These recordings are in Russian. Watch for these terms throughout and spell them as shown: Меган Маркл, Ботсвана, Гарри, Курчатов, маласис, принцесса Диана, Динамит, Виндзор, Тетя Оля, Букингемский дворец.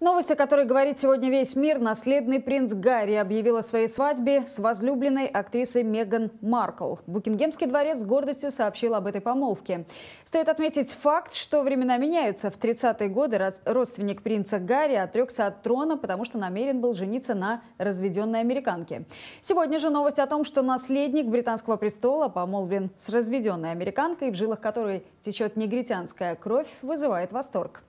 Новость, о которой говорит сегодня весь мир. Наследный принц Гарри объявил о своей свадьбе с возлюбленной актрисой Меган Маркл. Букингемский дворец с гордостью сообщил об этой помолвке. Стоит отметить факт, что времена меняются. В 30-е годы родственник принца Гарри отрекся от трона, потому что намерен был жениться на разведенной американке. Сегодня же новость о том, что наследник британского престола помолвлен с разведенной американкой, в жилах которой течет негритянская кровь, вызывает восторг.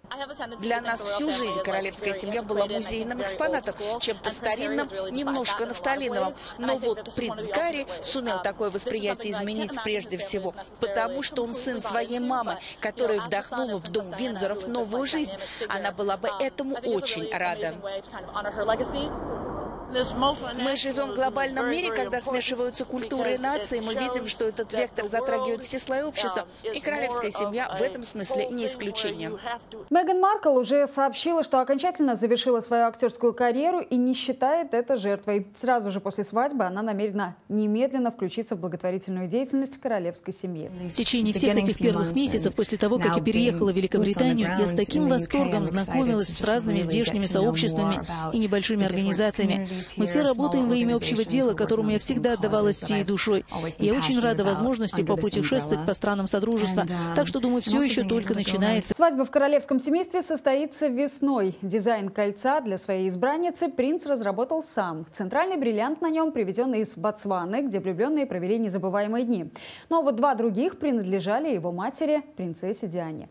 Для нас всю жизнь королевская семья была музейным экспонатом, чем-то старинным, немножко нафталиновым. Но вот принц Гарри сумел такое восприятие изменить прежде всего, потому что он сын своей мамы, которая вдохнула в дом Виндзоров новую жизнь. Она была бы этому очень рада. Мы живем в глобальном мире, когда смешиваются культуры и нации. Мы видим, что этот вектор затрагивает все слои общества. И королевская семья в этом смысле не исключение. Меган Маркл уже сообщила, что окончательно завершила свою актерскую карьеру и не считает это жертвой. Сразу же после свадьбы она намерена немедленно включиться в благотворительную деятельность королевской семьи. В течение всех этих первых месяцев после того, как я переехала в Великобританию, я с таким восторгом знакомилась с разными здешними сообществами и небольшими организациями. Мы все работаем во имя общего дела, которому я всегда отдавалась всей душой. Я очень рада возможности попутешествовать по странам Содружества, так что, думаю, все еще только начинается. Свадьба в королевском семействе состоится весной. Дизайн кольца для своей избранницы принц разработал сам. Центральный бриллиант на нем привезен из Ботсваны, где влюбленные провели незабываемые дни. Ну а вот два других принадлежали его матери, принцессе Диане.